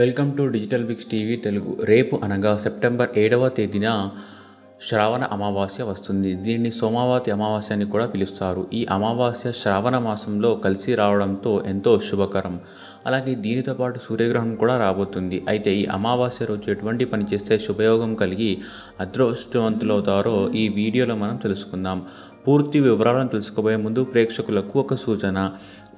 Welcome to digital Bix TV Telugu. రేపు అనగా September 7వ తేదీన శ్రావణ అమావాస్య వస్తుంది. దీనిని సోమవతి అమావాస్య అని కూడా పిలుస్తారు. ఈ అమావాస్య శ్రావణ మాసంలో కలిసి రావడంతో ఎంతో శుభకరం. అలాగే దీనితో పాటు సూర్యగ్రహణం కూడా రాబోతుంది. అయితే ఈ అమావాస్య రోజు ఎటువంటి పని చేస్తే శుభయోగం కలిగి అదృష్టవంతులవుతారో ఈ వీడియోలో మనం తెలుసుకుందాం. పూర్తి వివరాలను తెలుసుకోబోయే ముందు ప్రేక్షకులకు ఒక సూచన.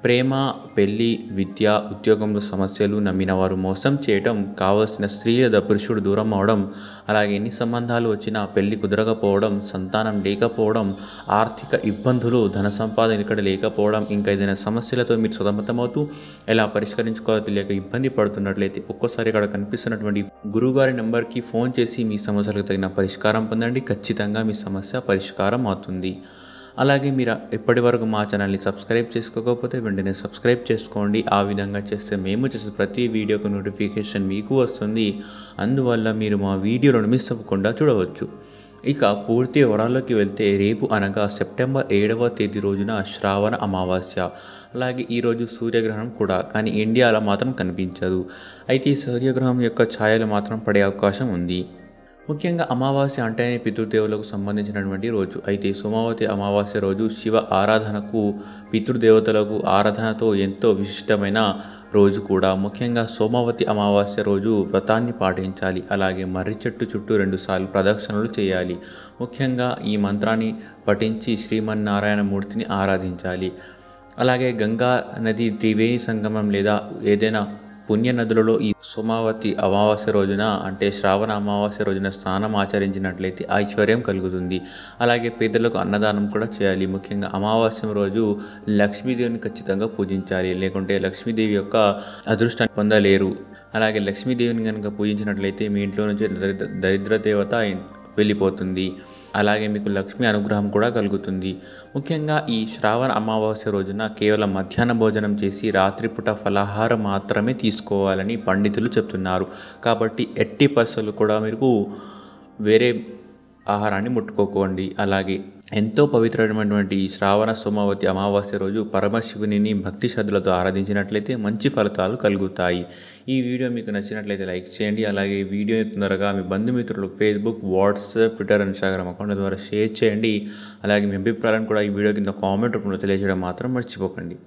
ప్రేమ, పెళ్లి, విద్య, ఉద్యోగంలో సమస్యలు, నమ్మిన వారు మోసం చేయడం, కావలసిన స్త్రీ లేదా పురుషుడు దూరం అవడం, అలాగే ఎన్ని సంబంధాలు వచ్చినా పెళ్లి కుదరకపోవడం, సంతానం లేకపోవడం, ఆర్థిక ఇబ్బందులు, ధన సంపాదన ఇక్కడ లేకపోవడం, ఇంకా ఏదైనా సమస్యలతో మీరు సతమతమవుతూ ఎలా పరిష్కరించుకోవాలో తెలియక ఇబ్బంది పడుతున్నట్లయితే ఒక్కోసారి ఇక్కడ కనిపిస్తున్నటువంటి గురువుగారి నెంబర్కి ఫోన్ చేసి మీ సమస్యలకు తగిన పరిష్కారం పొందండి. ఖచ్చితంగా మీ సమస్య పరిష్కారం అవుతుంది. అలాగే మీరు ఇప్పటివరకు మా ఛానల్ని సబ్స్క్రైబ్ చేసుకోకపోతే వెంటనే సబ్స్క్రైబ్ చేసుకోండి. ఆ విధంగా చేస్తే మేము చేసే ప్రతి వీడియోకు నోటిఫికేషన్ మీకు వస్తుంది. అందువల్ల మీరు మా వీడియోలను మిస్ అవ్వకుండా చూడవచ్చు. ఇక పూర్తి వివరాల్లోకి వెళ్తే రేపు అనగా సెప్టెంబర్ 7వ తేదీ రోజున శ్రావణ అమావాస్య. అలాగే ఈరోజు సూర్యగ్రహణం కూడా, కానీ ఇండియాలో మాత్రం కనిపించదు. అయితే ఈ సూర్యగ్రహణం యొక్క ఛాయలు మాత్రం పడే అవకాశం ఉంది. ముఖ్యంగా అమావాస్య అంటేనే పితృదేవులకు సంబంధించినటువంటి రోజు. అయితే సోమవతి అమావాస్య రోజు శివ ఆరాధనకు, పితృదేవతలకు ఆరాధనతో ఎంతో విశిష్టమైన రోజు కూడా. ముఖ్యంగా సోమవతి అమావాస్య రోజు వ్రతాన్ని పాటించాలి. అలాగే మర్రి చెట్టు చుట్టూ 2 సార్లు ప్రదక్షిణలు చేయాలి. ముఖ్యంగా ఈ మంత్రాన్ని పఠించి శ్రీమన్నారాయణమూర్తిని ఆరాధించాలి. అలాగే గంగా నది, త్రివేణి సంగమం లేదా ఏదైనా పుణ్య నదులలో ఈ సోమవతి అమావాస్య రోజున, అంటే శ్రావణ అమావాస్య రోజున స్నానం ఆచరించినట్లయితే ఐశ్వర్యం కలుగుతుంది. అలాగే పేదలకు అన్నదానం కూడా చేయాలి. ముఖ్యంగా అమావాస్య రోజు లక్ష్మీదేవిని ఖచ్చితంగా పూజించాలి, లేకుంటే లక్ష్మీదేవి యొక్క అదృష్టాన్ని పొందలేరు. అలాగే లక్ష్మీదేవిని కనుక పూజించినట్లయితే మీ ఇంట్లో నుంచి దరిద్ర దేవత వెళ్ళిపోతుంది. అలాగే మీకు లక్ష్మీ అనుగ్రహం కూడా కలుగుతుంది. ముఖ్యంగా ఈ శ్రావణ అమావాస్య రోజున కేవలం మధ్యాహ్న భోజనం చేసి రాత్రిపూట ఫలాహారం మాత్రమే తీసుకోవాలని పండితులు చెప్తున్నారు. కాబట్టి ఎట్టి పరిస్థితుల్లో కూడా మీకు వేరే ఆహారాన్ని ముట్టుకోకండి. అలాగే ఎంతో పవిత్రమైనటువంటి శ్రావణ సోమవతి అమావాస్య రోజు పరమశివుని భక్తి శ్రద్ధలతో ఆరాధించినట్లయితే మంచి ఫలితాలు కలుగుతాయి. ఈ వీడియో మీకు నచ్చినట్లయితే లైక్ చేయండి. అలాగే ఈ వీడియోని తొందరగా మీ బంధుమిత్రులు Facebook, WhatsApp, Twitter, Instagram account ద్వారా షేర్ చేయండి. అలాగే మీ అభిప్రాయాలను కూడా ఈ వీడియో కింద కామెంట్ రూపంలో తెలియజేయడం మాత్రం మర్చిపోకండి.